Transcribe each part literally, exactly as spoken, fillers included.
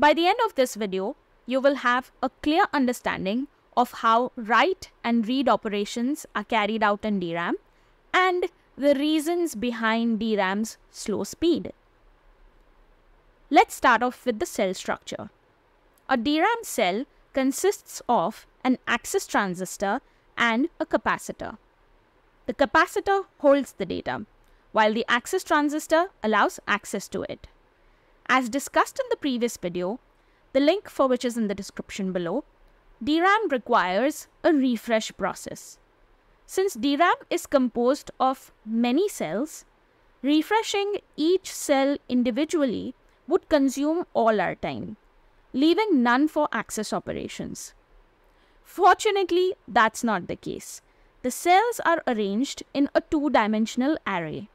By the end of this video, you will have a clear understanding of how write and read operations are carried out in D RAM and the reasons behind D RAM's slow speed. Let's start off with the cell structure. A D RAM cell consists of an access transistor and a capacitor. The capacitor holds the data, while the access transistor allows access to it. As discussed in the previous video, the link for which is in the description below, D RAM requires a refresh process. Since D RAM is composed of many cells, refreshing each cell individually would consume all our time, leaving none for access operations. Fortunately, that's not the case. The cells are arranged in a two-dimensional array,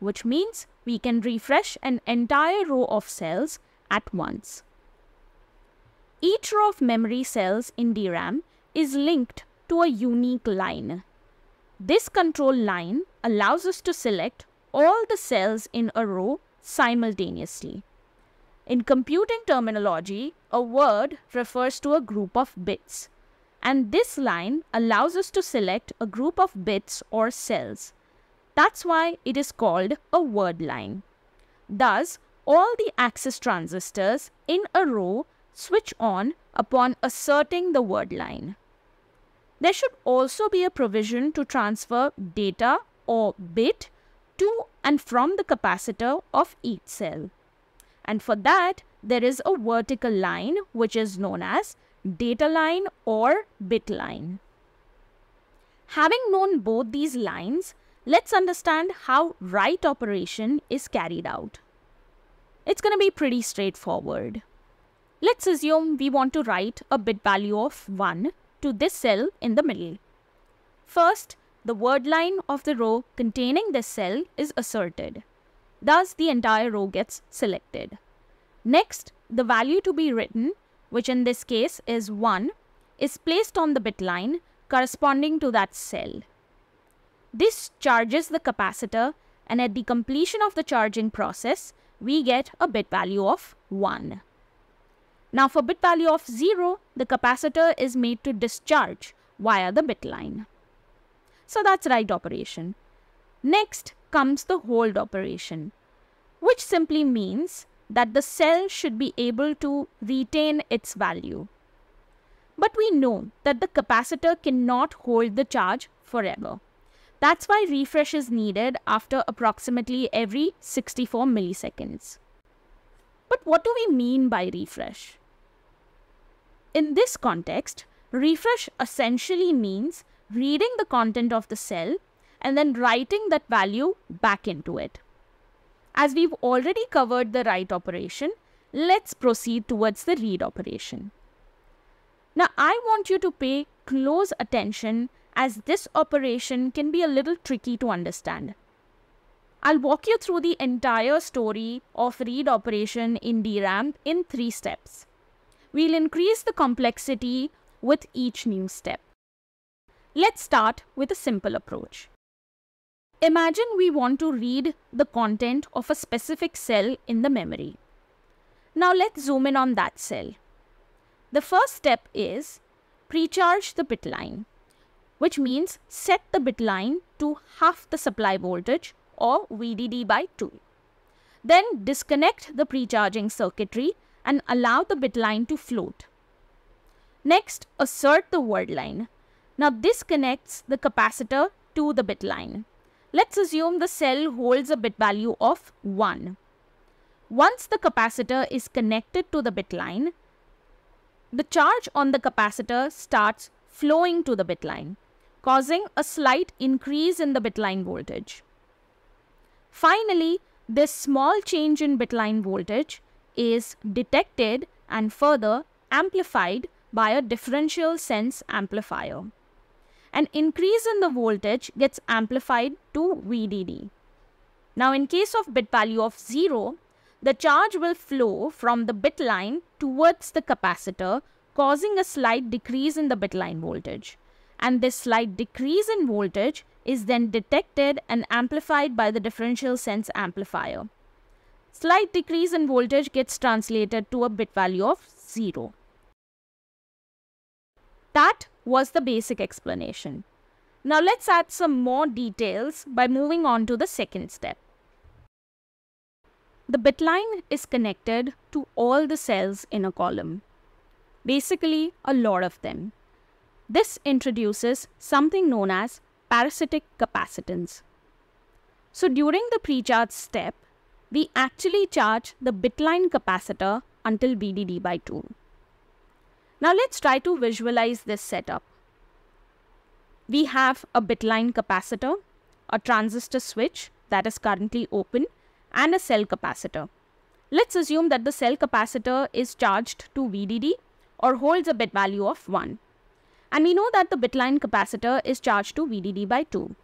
which means we can refresh an entire row of cells at once. Each row of memory cells in D RAM is linked to a unique line. This control line allows us to select all the cells in a row simultaneously. In computing terminology, a word refers to a group of bits, and this line allows us to select a group of bits or cells. That's why it is called a word line. Thus, all the access transistors in a row switch on upon asserting the word line. There should also be a provision to transfer data or bit to and from the capacitor of each cell. And for that, there is a vertical line which is known as data line or bit line. Having known both these lines, let's understand how write operation is carried out. It's going to be pretty straightforward. Let's assume we want to write a bit value of one to this cell in the middle. First, the word line of the row containing this cell is asserted. Thus, the entire row gets selected. Next, the value to be written, which in this case is one, is placed on the bit line corresponding to that cell. This charges the capacitor, and at the completion of the charging process, we get a bit value of one. Now for bit value of zero, the capacitor is made to discharge via the bit line. So that's write operation. Next comes the hold operation, which simply means that the cell should be able to retain its value. But we know that the capacitor cannot hold the charge forever. That's why refresh is needed after approximately every sixty-four milliseconds. But what do we mean by refresh? In this context, refresh essentially means reading the content of the cell and then writing that value back into it. As we've already covered the write operation, let's proceed towards the read operation. Now, I want you to pay close attention as this operation can be a little tricky to understand. I'll walk you through the entire story of read operation in D RAM in three steps. We'll increase the complexity with each new step. Let's start with a simple approach. Imagine we want to read the content of a specific cell in the memory. Now let's zoom in on that cell. The first step is precharge the bit line, which means set the bit line to half the supply voltage or V D D by two. Then disconnect the precharging circuitry and allow the bit line to float. Next, assert the word line. Now this connects the capacitor to the bit line. Let's assume the cell holds a bit value of one. Once the capacitor is connected to the bit line, the charge on the capacitor starts flowing to the bit line, causing a slight increase in the bit line voltage. Finally, this small change in bit line voltage is detected and further amplified by a differential sense amplifier. An increase in the voltage gets amplified to V D D. Now in case of bit value of zero, the charge will flow from the bit line towards the capacitor, causing a slight decrease in the bit line voltage. And this slight decrease in voltage is then detected and amplified by the differential sense amplifier. slight decrease in voltage gets translated to a bit value of zero. That was the basic explanation. Now let's add some more details by moving on to the second step. The bit line is connected to all the cells in a column, basically a lot of them. This introduces something known as parasitic capacitance. So during the precharge step, we actually charge the bit line capacitor until B D D by two. Now let's try to visualize this setup. We have a bit line capacitor, a transistor switch that is currently open, and a cell capacitor. Let's assume that the cell capacitor is charged to V D D or holds a bit value of one. And we know that the bit line capacitor is charged to V D D by two.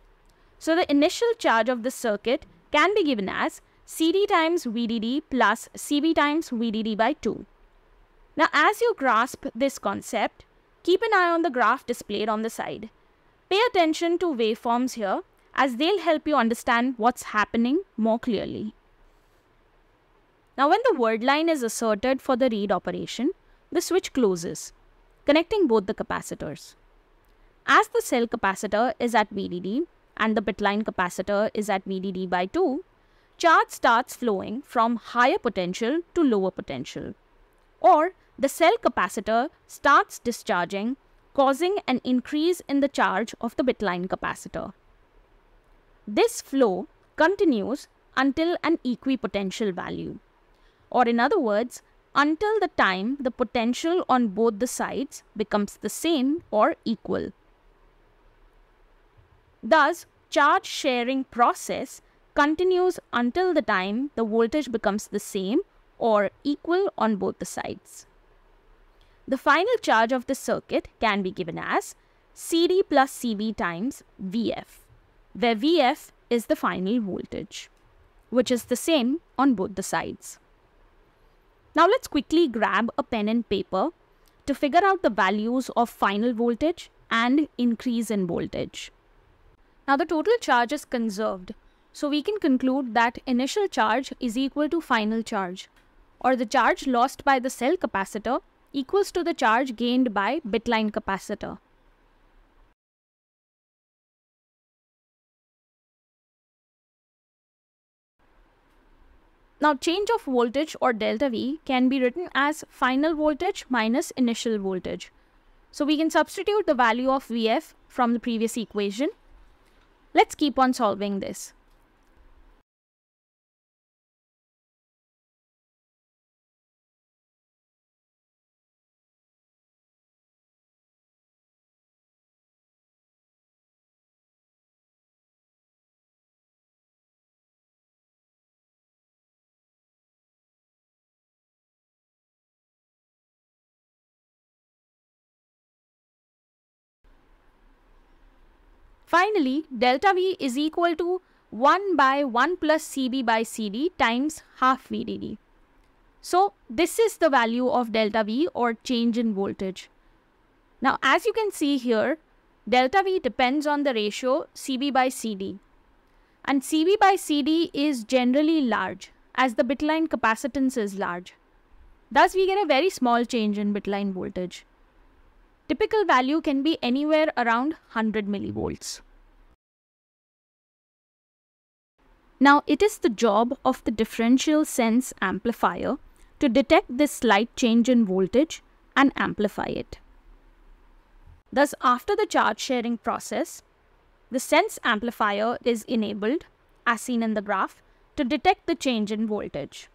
So the initial charge of this circuit can be given as C D times V D D plus C B times V D D by two. Now as you grasp this concept, keep an eye on the graph displayed on the side. Pay attention to waveforms here, as they'll help you understand what's happening more clearly. Now when the word line is asserted for the read operation, the switch closes, connecting both the capacitors. As the cell capacitor is at V D D and the bit line capacitor is at V D D by two, charge starts flowing from higher potential to lower potential, or the cell capacitor starts discharging, causing an increase in the charge of the bit line capacitor. This flow continues until an equipotential value, or in other words, until the time the potential on both the sides becomes the same or equal. Thus, charge sharing process continues until the time the voltage becomes the same or equal on both the sides. The final charge of the circuit can be given as C D plus C B times V F, where V F is the final voltage, which is the same on both the sides. Now let's quickly grab a pen and paper to figure out the values of final voltage and increase in voltage. Now the total charge is conserved, so we can conclude that initial charge is equal to final charge, or the charge lost by the cell capacitor equals to the charge gained by bit line capacitor. Now change of voltage, or delta V, can be written as final voltage minus initial voltage. So we can substitute the value of V F from the previous equation. Let's keep on solving this. Finally, delta V is equal to one by one plus C B by C D times half V D D. So this is the value of delta V, or change in voltage. Now as you can see here, delta V depends on the ratio C B by C D. And C B by C D is generally large, as the bit line capacitance is large. Thus we get a very small change in bit line voltage. Typical value can be anywhere around one hundred millivolts. Now it is the job of the differential sense amplifier to detect this slight change in voltage and amplify it. Thus, after the charge sharing process, the sense amplifier is enabled, as seen in the graph, to detect the change in voltage.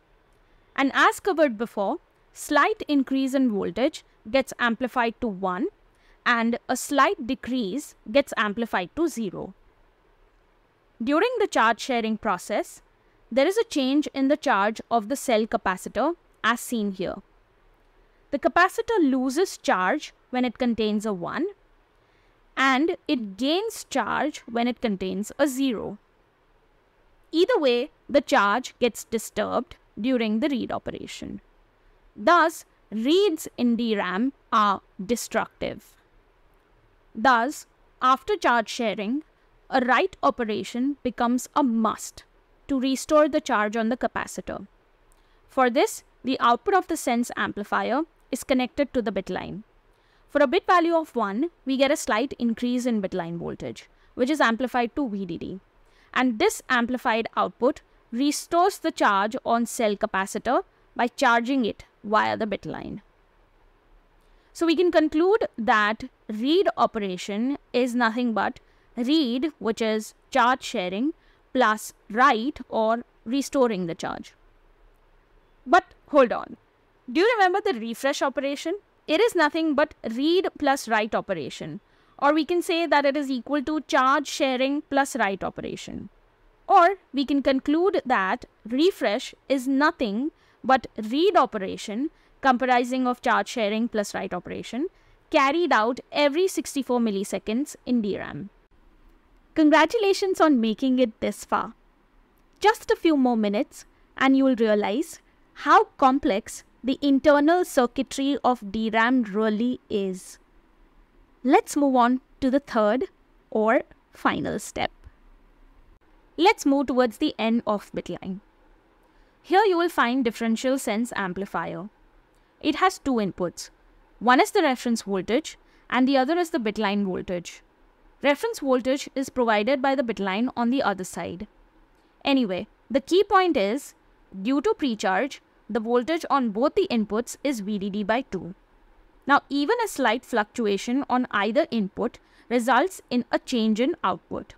And as covered before, slight increase in voltage gets amplified to one and a slight decrease gets amplified to zero. During the charge sharing process, there is a change in the charge of the cell capacitor, as seen here. The capacitor loses charge when it contains a one and it gains charge when it contains a zero. Either way, the charge gets disturbed during the read operation. Thus, reads in D RAM are destructive. Thus, after charge sharing, a write operation becomes a must to restore the charge on the capacitor. For this, the output of the sense amplifier is connected to the bit line. For a bit value of one, we get a slight increase in bit line voltage, which is amplified to V D D. And this amplified output restores the charge on cell capacitor by charging it via the bit line. So we can conclude that read operation is nothing but read, which is charge sharing, plus write, or restoring the charge. But hold on, do you remember the refresh operation? It is nothing but read plus write operation, or we can say that it is equal to charge sharing plus write operation. Or we can conclude that refresh is nothing but read operation comprising of charge sharing plus write operation carried out every sixty-four milliseconds in D RAM. Congratulations on making it this far. Just a few more minutes and you will realize how complex the internal circuitry of D RAM really is. Let's move on to the third or final step. Let's move towards the end of bitline. Here you will find differential sense amplifier. It has two inputs. One is the reference voltage and the other is the bitline voltage. Reference voltage is provided by the bitline on the other side. Anyway, the key point is, due to precharge, the voltage on both the inputs is V D D by two. Now, even a slight fluctuation on either input results in a change in output.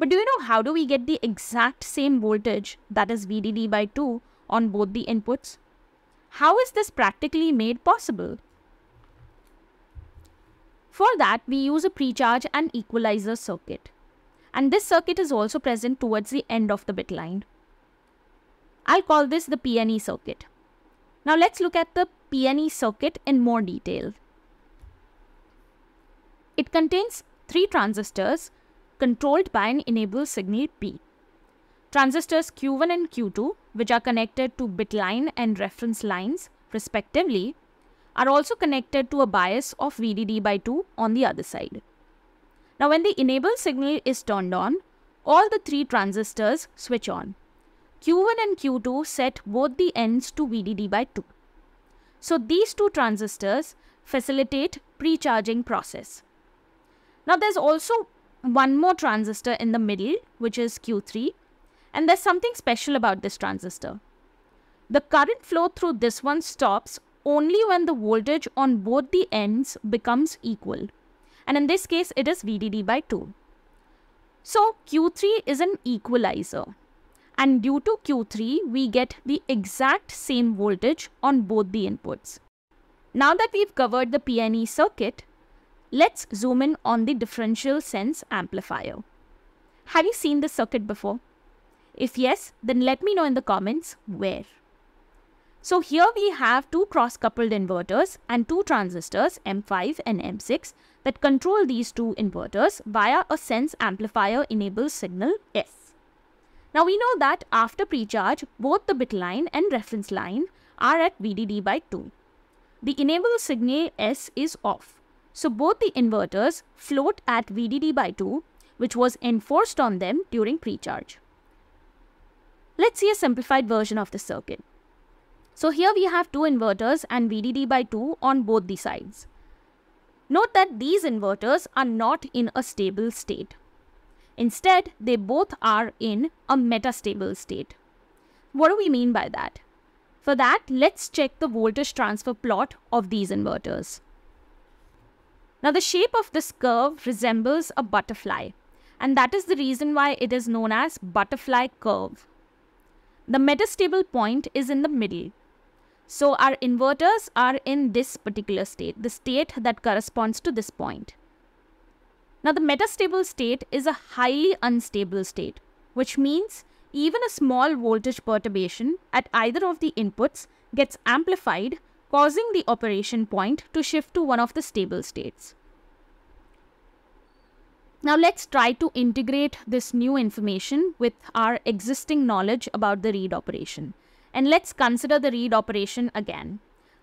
But do you know how do we get the exact same voltage, that is V D D by two, on both the inputs? How is this practically made possible? For that, we use a precharge and equalizer circuit. And this circuit is also present towards the end of the bit line. I'll call this the P N E circuit. Now let's look at the P N E circuit in more detail. It contains three transistors controlled by an enable signal P. Transistors Q one and Q two, which are connected to bit line and reference lines respectively, are also connected to a bias of V D D by two on the other side. Now when the enable signal is turned on, all the three transistors switch on. Q one and Q two set both the ends to V D D by two. So these two transistors facilitate precharging process. Now there's also one more transistor in the middle, which is Q three, and there's something special about this transistor. The current flow through this one stops only when the voltage on both the ends becomes equal, and in this case it is V D D by two. So Q three is an equalizer, and due to Q three we get the exact same voltage on both the inputs. Now that we've covered the P N E circuit, let's zoom in on the differential sense amplifier. Have you seen this circuit before? If yes, then let me know in the comments where. So here we have two cross-coupled inverters and two transistors M five and M six that control these two inverters via a sense amplifier enable signal S. Now we know that after precharge, both the bit line and reference line are at V D D by two. The enable signal S is off. So both the inverters float at V D D by two, which was enforced on them during precharge. Let's see a simplified version of the circuit. So here we have two inverters and V D D by two on both the sides. Note that these inverters are not in a stable state. Instead, they both are in a metastable state. What do we mean by that? For that, let's check the voltage transfer plot of these inverters. Now the shape of this curve resembles a butterfly, and that is the reason why it is known as butterfly curve. The metastable point is in the middle. So our inverters are in this particular state, the state that corresponds to this point. Now the metastable state is a highly unstable state, which means even a small voltage perturbation at either of the inputs gets amplified, causing the operation point to shift to one of the stable states. Now let's try to integrate this new information with our existing knowledge about the read operation. And let's consider the read operation again.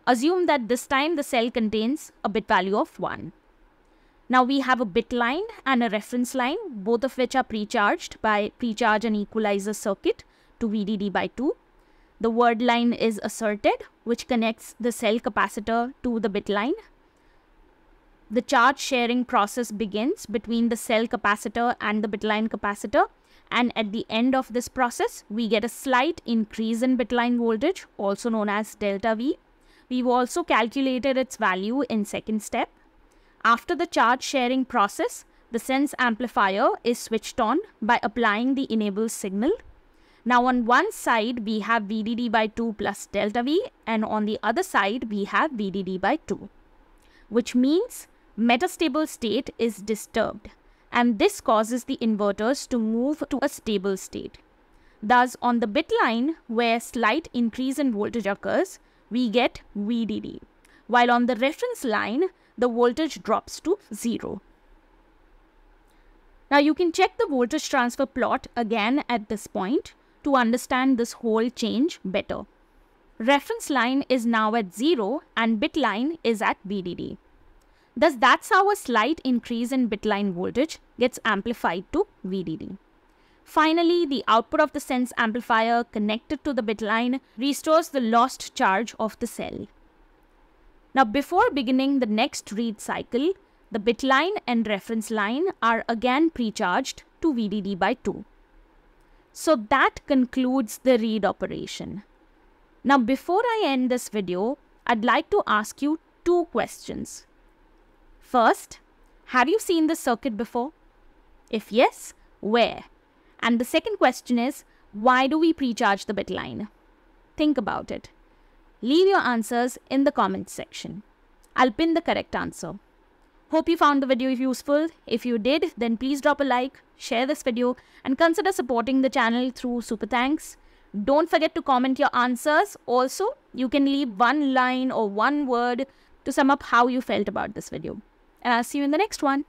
Assume that this time the cell contains a bit value of one. Now we have a bit line and a reference line, both of which are precharged by precharge and equalizer circuit to V D D by two. the word line is asserted, which connects the cell capacitor to the bit line. The charge sharing process begins between the cell capacitor and the bitline capacitor, and at the end of this process we get a slight increase in bitline voltage, also known as delta V. We've also calculated its value in second step. After the charge sharing process, the sense amplifier is switched on by applying the enable signal. Now on one side we have V D D by two plus delta V, and on the other side we have V D D by two, which means metastable state is disturbed, and this causes the inverters to move to a stable state. Thus, on the bit line where slight increase in voltage occurs, we get V D D, while on the reference line the voltage drops to zero. Now you can check the voltage transfer plot again at this point to understand this whole change better. Reference line is now at zero and bit line is at V D D. Thus, that's how a slight increase in bit line voltage gets amplified to V D D. Finally, the output of the sense amplifier connected to the bit line restores the lost charge of the cell. Now, before beginning the next read cycle, the bit line and reference line are again precharged to V D D by two. So that concludes the read operation. Now, before I end this video, I'd like to ask you two questions. First, have you seen this circuit before? If yes, where? And the second question is, why do we precharge the bit line? Think about it. Leave your answers in the comments section. I'll pin the correct answer. Hope you found the video useful. If you did, then please drop a like, share this video, and consider supporting the channel through Super Thanks. Don't forget to comment your answers. Also, you can leave one line or one word to sum up how you felt about this video. And I'll see you in the next one.